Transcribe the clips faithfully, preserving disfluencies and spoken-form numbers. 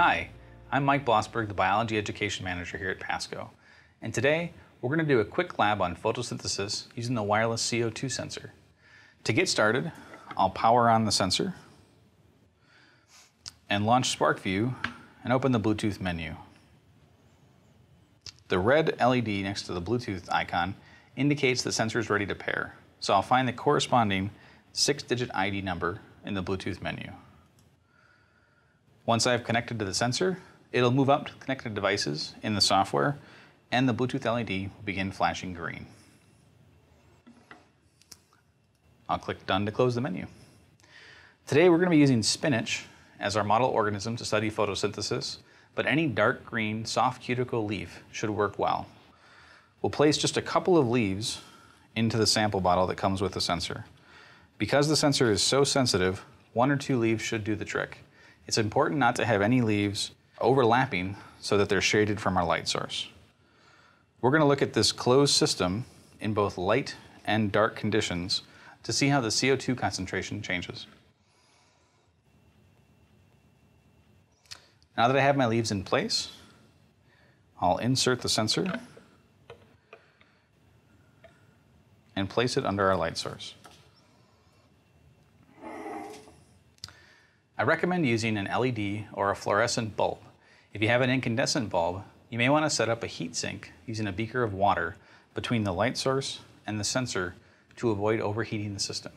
Hi, I'm Mike Blossberg, the Biology Education Manager here at PASCO, and today we're going to do a quick lab on photosynthesis using the wireless C O two sensor. To get started, I'll power on the sensor and launch SparkVue and open the Bluetooth menu. The red L E D next to the Bluetooth icon indicates the sensor is ready to pair, so I'll find the corresponding six-digit I D number in the Bluetooth menu. Once I've connected to the sensor, it'll move up to connected devices in the software, and the Bluetooth L E D will begin flashing green. I'll click Done to close the menu. Today we're going to be using spinach as our model organism to study photosynthesis, but any dark green, soft cuticle leaf should work well. We'll place just a couple of leaves into the sample bottle that comes with the sensor. Because the sensor is so sensitive, one or two leaves should do the trick. It's important not to have any leaves overlapping so that they're shaded from our light source. We're going to look at this closed system in both light and dark conditions to see how the C O two concentration changes. Now that I have my leaves in place, I'll insert the sensor and place it under our light source. I recommend using an L E D or a fluorescent bulb. If you have an incandescent bulb, you may want to set up a heat sink using a beaker of water between the light source and the sensor to avoid overheating the system.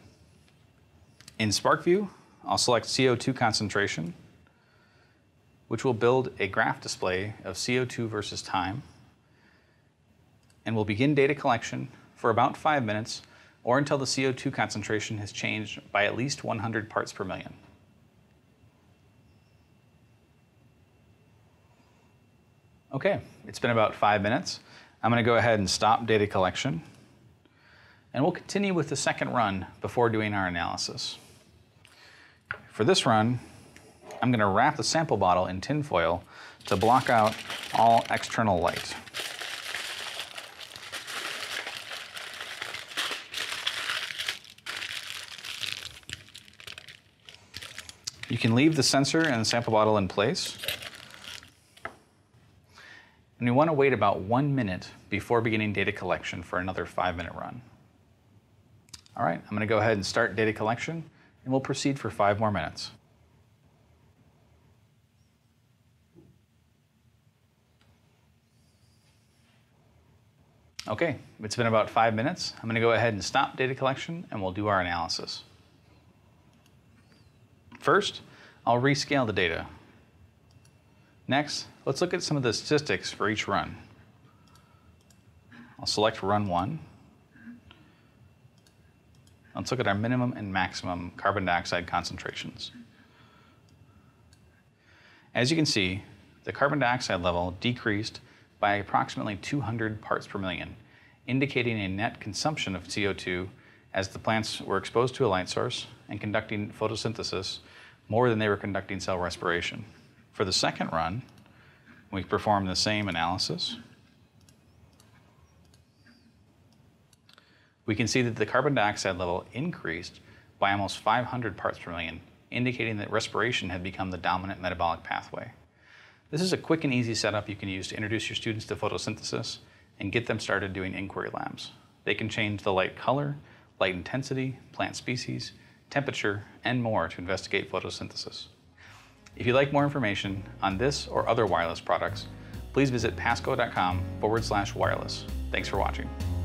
In SparkVue, I'll select C O two concentration, which will build a graph display of C O two versus time, and we'll begin data collection for about five minutes or until the C O two concentration has changed by at least one hundred parts per million. Okay, it's been about five minutes. I'm going to go ahead and stop data collection, and we'll continue with the second run before doing our analysis. For this run, I'm going to wrap the sample bottle in tin foil to block out all external light. You can leave the sensor and the sample bottle in place, and we want to wait about one minute before beginning data collection for another five minute run. All right, I'm going to go ahead and start data collection, and we'll proceed for five more minutes. Okay, it's been about five minutes. I'm going to go ahead and stop data collection, and we'll do our analysis. First, I'll rescale the data. Next, let's look at some of the statistics for each run. I'll select run one. Let's look at our minimum and maximum carbon dioxide concentrations. As you can see, the carbon dioxide level decreased by approximately two hundred parts per million, indicating a net consumption of C O two as the plants were exposed to a light source and conducting photosynthesis more than they were conducting cell respiration. For the second run, we perform the same analysis. We can see that the carbon dioxide level increased by almost five hundred parts per million, indicating that respiration had become the dominant metabolic pathway. This is a quick and easy setup you can use to introduce your students to photosynthesis and get them started doing inquiry labs. They can change the light color, light intensity, plant species, temperature, and more to investigate photosynthesis. If you'd like more information on this or other wireless products, please visit pasco dot com forward slash wireless. Thanks for watching.